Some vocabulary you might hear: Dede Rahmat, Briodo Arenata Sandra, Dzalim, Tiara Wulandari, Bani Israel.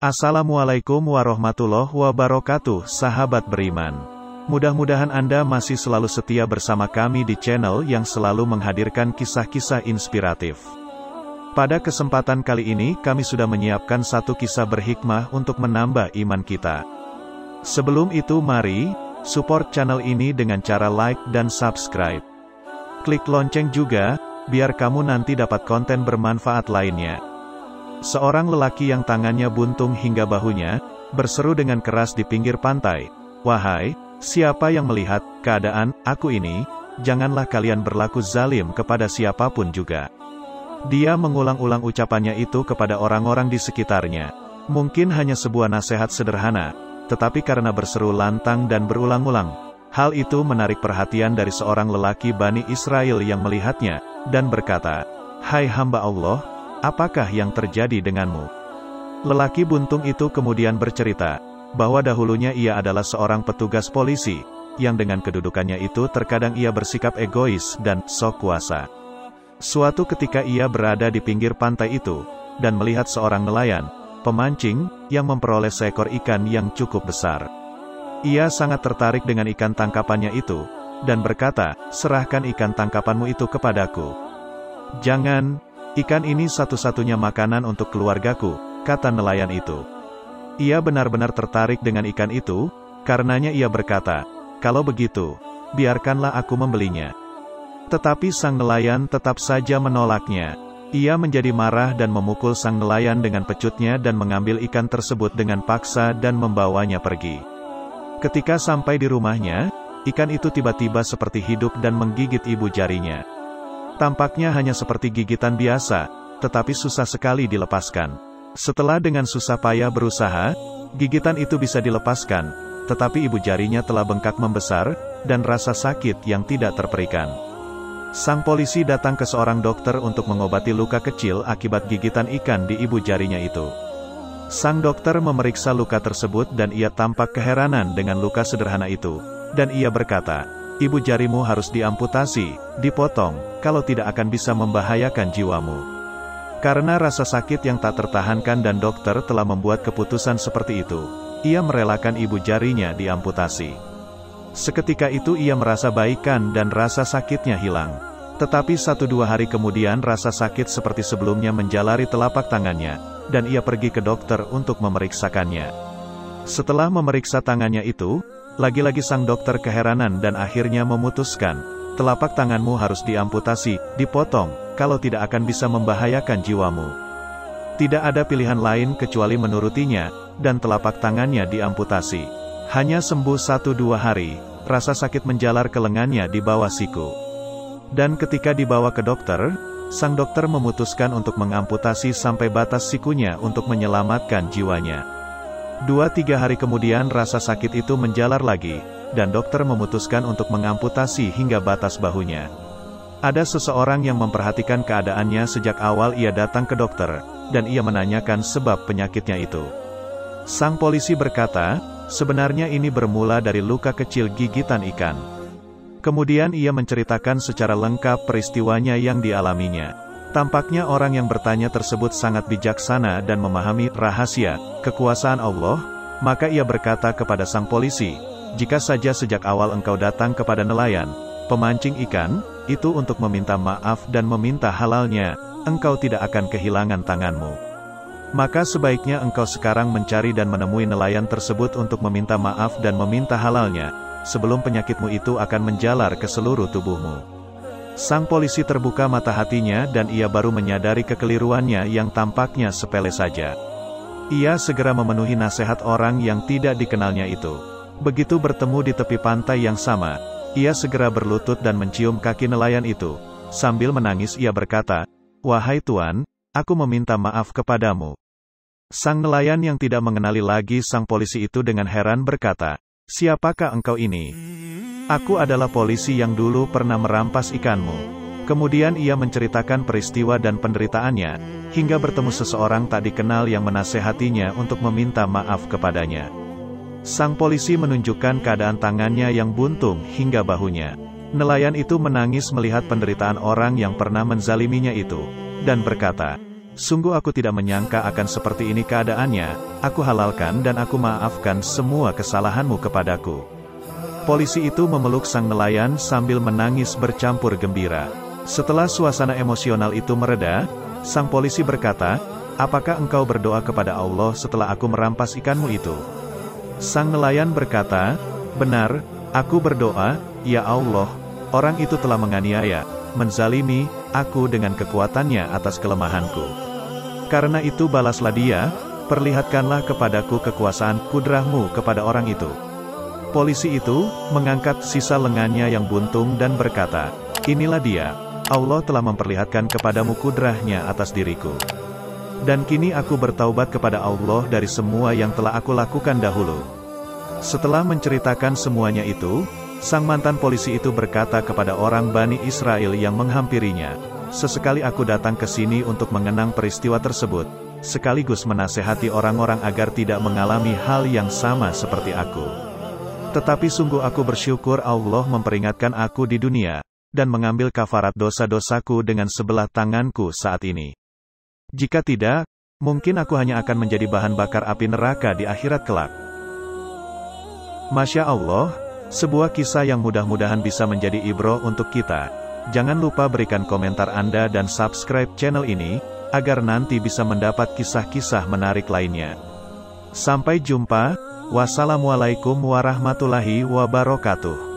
Assalamualaikum warahmatullahi wabarakatuh, sahabat beriman. Mudah-mudahan Anda masih selalu setia bersama kami di channel yang selalu menghadirkan kisah-kisah inspiratif. Pada kesempatan kali ini, kami sudah menyiapkan satu kisah berhikmah untuk menambah iman kita. Sebelum itu, mari support channel ini dengan cara like dan subscribe. Klik lonceng juga, biar kamu nanti dapat konten bermanfaat lainnya. Seorang lelaki yang tangannya buntung hingga bahunya, berseru dengan keras di pinggir pantai, "Wahai, siapa yang melihat keadaan aku ini, janganlah kalian berlaku zalim kepada siapapun juga." Dia mengulang-ulang ucapannya itu kepada orang-orang di sekitarnya. Mungkin hanya sebuah nasihat sederhana, tetapi karena berseru lantang dan berulang-ulang, hal itu menarik perhatian dari seorang lelaki Bani Israel yang melihatnya, dan berkata, "Hai hamba Allah, apakah yang terjadi denganmu?" Lelaki buntung itu kemudian bercerita, bahwa dahulunya ia adalah seorang petugas polisi, yang dengan kedudukannya itu terkadang ia bersikap egois dan sok kuasa. Suatu ketika ia berada di pinggir pantai itu, dan melihat seorang nelayan, pemancing, yang memperoleh seekor ikan yang cukup besar. Ia sangat tertarik dengan ikan tangkapannya itu, dan berkata, "Serahkan ikan tangkapanmu itu kepadaku." "Jangan, ikan ini satu-satunya makanan untuk keluargaku," kata nelayan itu. Ia benar-benar tertarik dengan ikan itu, karenanya ia berkata, "Kalau begitu, biarkanlah aku membelinya." Tetapi sang nelayan tetap saja menolaknya. Ia menjadi marah dan memukul sang nelayan dengan pecutnya dan mengambil ikan tersebut dengan paksa dan membawanya pergi. Ketika sampai di rumahnya, ikan itu tiba-tiba seperti hidup dan menggigit ibu jarinya. Tampaknya hanya seperti gigitan biasa, tetapi susah sekali dilepaskan. Setelah dengan susah payah berusaha, gigitan itu bisa dilepaskan, tetapi ibu jarinya telah bengkak membesar, dan rasa sakit yang tidak terperikan. Sang polisi datang ke seorang dokter untuk mengobati luka kecil akibat gigitan ikan di ibu jarinya itu. Sang dokter memeriksa luka tersebut dan ia tampak keheranan dengan luka sederhana itu, dan ia berkata, "Ibu jarimu harus diamputasi, dipotong, kalau tidak akan bisa membahayakan jiwamu." Karena rasa sakit yang tak tertahankan dan dokter telah membuat keputusan seperti itu, ia merelakan ibu jarinya diamputasi. Seketika itu ia merasa baikan dan rasa sakitnya hilang. Tetapi 1-2 hari kemudian rasa sakit seperti sebelumnya menjalari telapak tangannya, dan ia pergi ke dokter untuk memeriksakannya. Setelah memeriksa tangannya itu, lagi-lagi sang dokter keheranan dan akhirnya memutuskan, "Telapak tanganmu harus diamputasi, dipotong, kalau tidak akan bisa membahayakan jiwamu." Tidak ada pilihan lain kecuali menurutinya, dan telapak tangannya diamputasi. Hanya sembuh 1-2 hari, rasa sakit menjalar ke lengannya di bawah siku. Dan ketika dibawa ke dokter, sang dokter memutuskan untuk mengamputasi sampai batas sikunya untuk menyelamatkan jiwanya. 2-3 hari kemudian rasa sakit itu menjalar lagi, dan dokter memutuskan untuk mengamputasi hingga batas bahunya. Ada seseorang yang memperhatikan keadaannya sejak awal ia datang ke dokter, dan ia menanyakan sebab penyakitnya itu. Sang polisi berkata, "Sebenarnya ini bermula dari luka kecil gigitan ikan." Kemudian ia menceritakan secara lengkap peristiwanya yang dialaminya. Tampaknya orang yang bertanya tersebut sangat bijaksana dan memahami rahasia kekuasaan Allah, maka ia berkata kepada sang polisi, "Jika saja sejak awal engkau datang kepada nelayan, pemancing ikan, itu untuk meminta maaf dan meminta halalnya, engkau tidak akan kehilangan tanganmu. Maka sebaiknya engkau sekarang mencari dan menemui nelayan tersebut untuk meminta maaf dan meminta halalnya, sebelum penyakitmu itu akan menjalar ke seluruh tubuhmu." Sang polisi terbuka mata hatinya dan ia baru menyadari kekeliruannya yang tampaknya sepele saja. Ia segera memenuhi nasihat orang yang tidak dikenalnya itu. Begitu bertemu di tepi pantai yang sama, ia segera berlutut dan mencium kaki nelayan itu. Sambil menangis ia berkata, "Wahai Tuan, aku meminta maaf kepadamu." Sang nelayan yang tidak mengenali lagi sang polisi itu dengan heran berkata, "Siapakah engkau ini?" "Aku adalah polisi yang dulu pernah merampas ikanmu." Kemudian ia menceritakan peristiwa dan penderitaannya, hingga bertemu seseorang tak dikenal yang menasehatinya untuk meminta maaf kepadanya. Sang polisi menunjukkan keadaan tangannya yang buntung hingga bahunya. Nelayan itu menangis melihat penderitaan orang yang pernah menzaliminya itu, dan berkata, Sungguh aku tidak menyangka akan seperti ini keadaannya, aku halalkan dan aku maafkan semua kesalahanmu kepadaku. Polisi itu memeluk sang nelayan sambil menangis bercampur gembira. Setelah suasana emosional itu mereda, sang polisi berkata, "Apakah engkau berdoa kepada Allah setelah aku merampas ikanmu itu?" Sang nelayan berkata, "Benar, aku berdoa, ya Allah, orang itu telah menganiaya, menzalimi aku dengan kekuatannya atas kelemahanku. Karena itu balaslah dia, perlihatkanlah kepadaku kekuasaan kudrahmu kepada orang itu." Polisi itu mengangkat sisa lengannya yang buntung dan berkata, "Inilah dia, Allah telah memperlihatkan kepadamu kudrahnya atas diriku. Dan kini aku bertaubat kepada Allah dari semua yang telah aku lakukan dahulu." Setelah menceritakan semuanya itu, sang mantan polisi itu berkata kepada orang Bani Israel yang menghampirinya, "Sesekali aku datang ke sini untuk mengenang peristiwa tersebut, sekaligus menasehati orang-orang agar tidak mengalami hal yang sama seperti aku. Tetapi sungguh aku bersyukur Allah memperingatkan aku di dunia, dan mengambil kafarat dosa-dosaku dengan sebelah tanganku saat ini. Jika tidak, mungkin aku hanya akan menjadi bahan bakar api neraka di akhirat kelak." Masya Allah, sebuah kisah yang mudah-mudahan bisa menjadi ibroh untuk kita. Jangan lupa berikan komentar Anda dan subscribe channel ini, agar nanti bisa mendapat kisah-kisah menarik lainnya. Sampai jumpa, wassalamualaikum warahmatullahi wabarakatuh.